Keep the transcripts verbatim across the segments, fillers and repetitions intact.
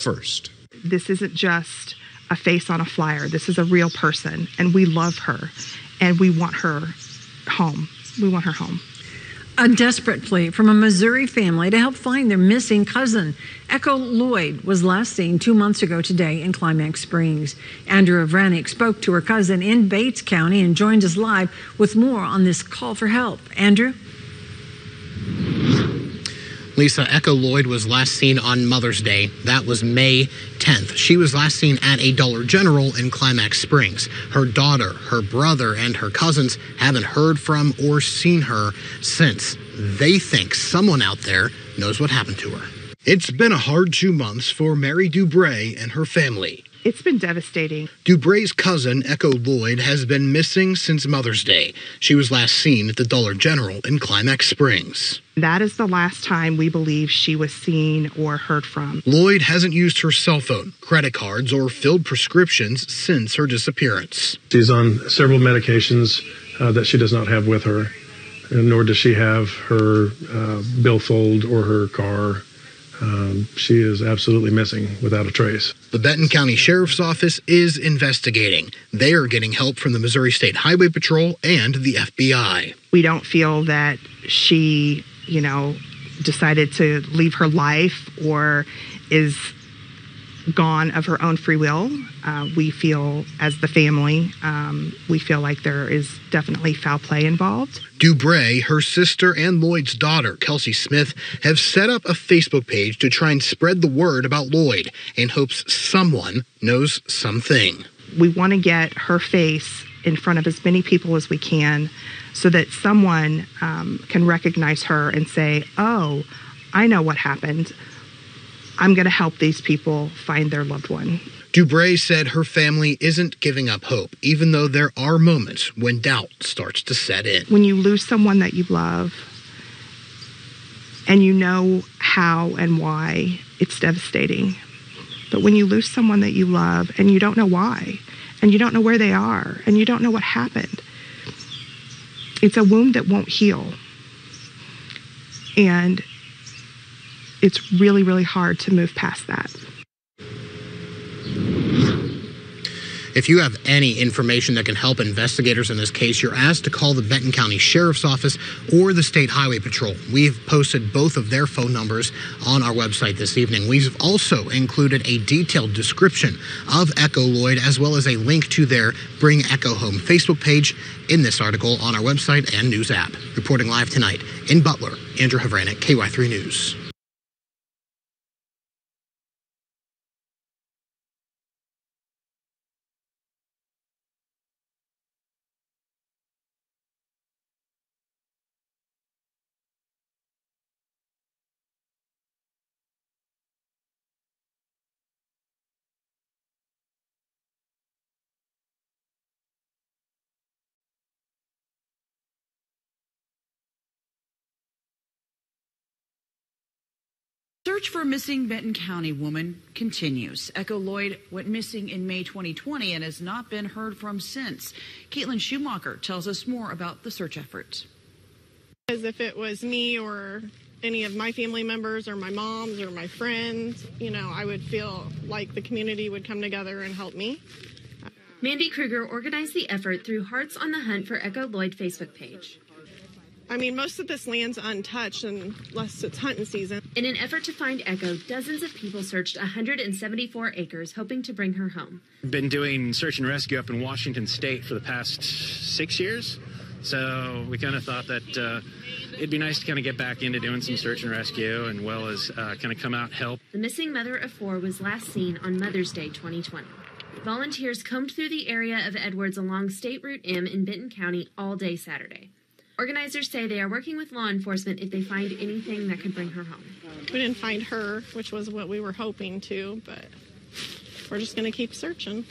First. This isn't just a face on a flyer. This is a real person, and we love her, and we want her home. We want her home. A desperate plea from a Missouri family to help find their missing cousin. Echo Lloyd was last seen two months ago today in Climax Springs. Andrew Havranek spoke to her cousin in Bates County and joined us live with more on this call for help. Andrew? Lisa, Echo Lloyd was last seen on Mother's Day. That was May tenth. She was last seen at a Dollar General in Climax Springs. Her daughter, her brother, and her cousins haven't heard from or seen her since. They think someone out there knows what happened to her. It's been a hard two months for Mary Dubray and her family. It's been devastating. Dubray's cousin, Echo Lloyd, has been missing since Mother's Day. She was last seen at the Dollar General in Climax Springs. That is the last time we believe she was seen or heard from. Lloyd hasn't used her cell phone, credit cards, or filled prescriptions since her disappearance. She's on several medications uh, that she does not have with her, nor does she have her uh, billfold or her car. Um, she is absolutely missing without a trace. The Benton County Sheriff's Office is investigating. They are getting help from the Missouri State Highway Patrol and the F B I. We don't feel that she, you know, decided to leave her life or is gone of her own free will. Uh, we feel, as the family, um, we feel like there is definitely foul play involved. Dubray, her sister, and Lloyd's daughter, Kelsey Smith, have set up a Facebook page to try and spread the word about Lloyd in hopes someone knows something. We want to get her face in front of as many people as we can so that someone um, can recognize her and say, oh, I know what happened. I'm going to help these people find their loved one. Dubray said her family isn't giving up hope, even though there are moments when doubt starts to set in. When you lose someone that you love and you know how and why, it's devastating. But when you lose someone that you love and you don't know why, and you don't know where they are, and you don't know what happened, it's a wound that won't heal. And it's really, really hard to move past that. If you have any information that can help investigators in this case, you're asked to call the Benton County Sheriff's Office or the State Highway Patrol. We've posted both of their phone numbers on our website this evening. We've also included a detailed description of Echo Lloyd as well as a link to their Bring Echo Home Facebook page in this article on our website and news app. Reporting live tonight in Butler, Andrew Havranek, K Y three News. Search for a missing Benton County woman continues. Echo Lloyd went missing in May twenty twenty and has not been heard from since. Caitlin Schumacher tells us more about the search effort. As if it was me or any of my family members or my mom's or my friends, you know, I would feel like the community would come together and help me. Mandy Krueger organized the effort through Hearts on the Hunt for Echo Lloyd Facebook page. I mean, most of this land's untouched unless it's hunting season. In an effort to find Echo, dozens of people searched one hundred seventy-four acres, hoping to bring her home. Been doing search and rescue up in Washington State for the past six years. So we kind of thought that uh, it'd be nice to kind of get back into doing some search and rescue and well as uh, kind of come out and help. The missing mother of four was last seen on Mother's Day twenty twenty. Volunteers combed through the area of Edwards along State Route M in Benton County all day Saturday. Organizers say they are working with law enforcement if they find anything that could bring her home. We didn't find her, which was what we were hoping to, but we're just going to keep searching.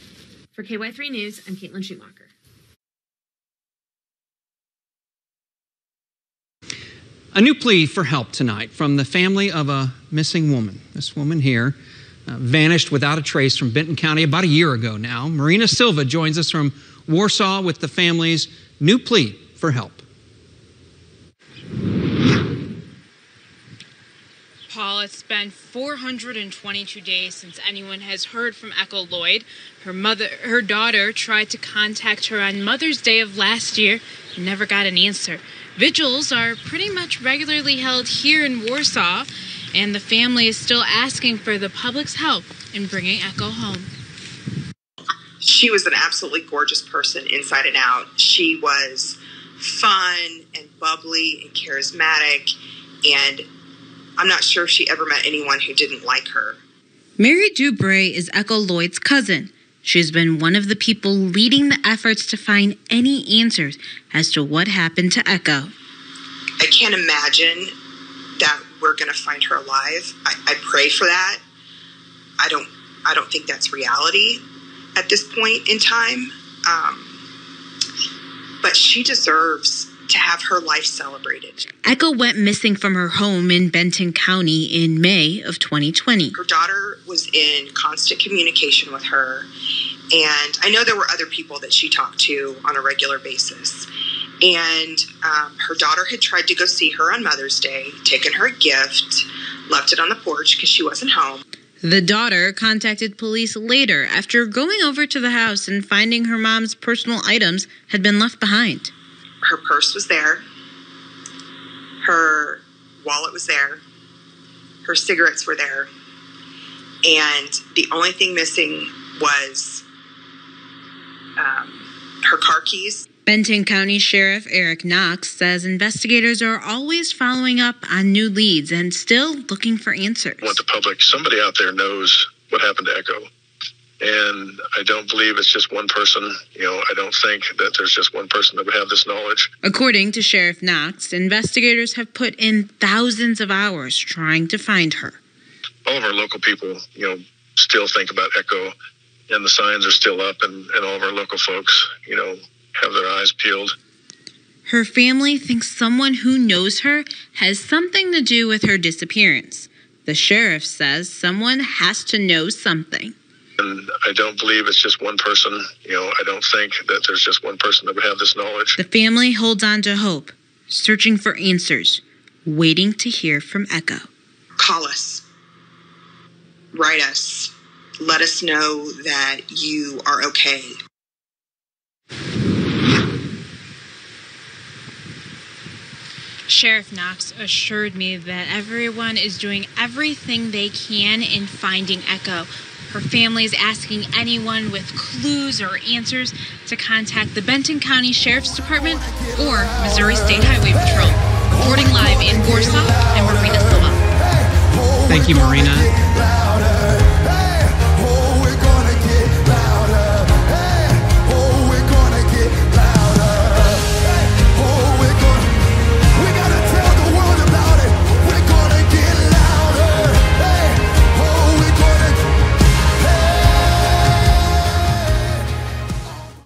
For K Y three News, I'm Caitlin Schumacher. A new plea for help tonight from the family of a missing woman. This woman here uh, vanished without a trace from Benton County about a year ago now. Marina Silva joins us from Warsaw with the family's new plea for help. Paul, it's been four hundred twenty-two days since anyone has heard from Echo Lloyd. Her mother, her daughter tried to contact her on Mother's Day of last year and never got an answer. Vigils are pretty much regularly held here in Warsaw, and the family is still asking for the public's help in bringing Echo home. She was an absolutely gorgeous person inside and out. She was fun and bubbly and charismatic, and I'm not sure if she ever met anyone who didn't like her. Mary Dubray is Echo Lloyd's cousin. She's been one of the people leading the efforts to find any answers as to what happened to Echo. I can't imagine that we're going to find her alive. I, I pray for that. I don't, I don't think that's reality at this point in time. Um, but she deserves to have her life celebrated. Echo went missing from her home in Benton County in May of twenty twenty. Her daughter was in constant communication with her, and I know there were other people that she talked to on a regular basis. And um, her daughter had tried to go see her on Mother's Day, taken her gift, left it on the porch because she wasn't home. The daughter contacted police later after going over to the house and finding her mom's personal items had been left behind. Her purse was there. Her wallet was there. Her cigarettes were there. And the only thing missing was um, her car keys. Benton County Sheriff Eric Knox says investigators are always following up on new leads and still looking for answers. I want the public, somebody out there knows what happened to Echo. And I don't believe it's just one person. You know, I don't think that there's just one person that would have this knowledge. According to Sheriff Knox, investigators have put in thousands of hours trying to find her. All of our local people, you know, still think about Echo, and the signs are still up, and, and all of our local folks, you know, have their eyes peeled. Her family thinks someone who knows her has something to do with her disappearance. The sheriff says someone has to know something. And I don't believe it's just one person. You know, I don't think that there's just one person that would have this knowledge. The family holds on to hope, searching for answers, waiting to hear from Echo. Call us. Write us. Let us know that you are okay. Sheriff Knox assured me that everyone is doing everything they can in finding Echo. Her family is asking anyone with clues or answers to contact the Benton County Sheriff's Department or Missouri State Highway Patrol. Reporting live in Warsaw, I'm Marina Silva. Thank you, Marina.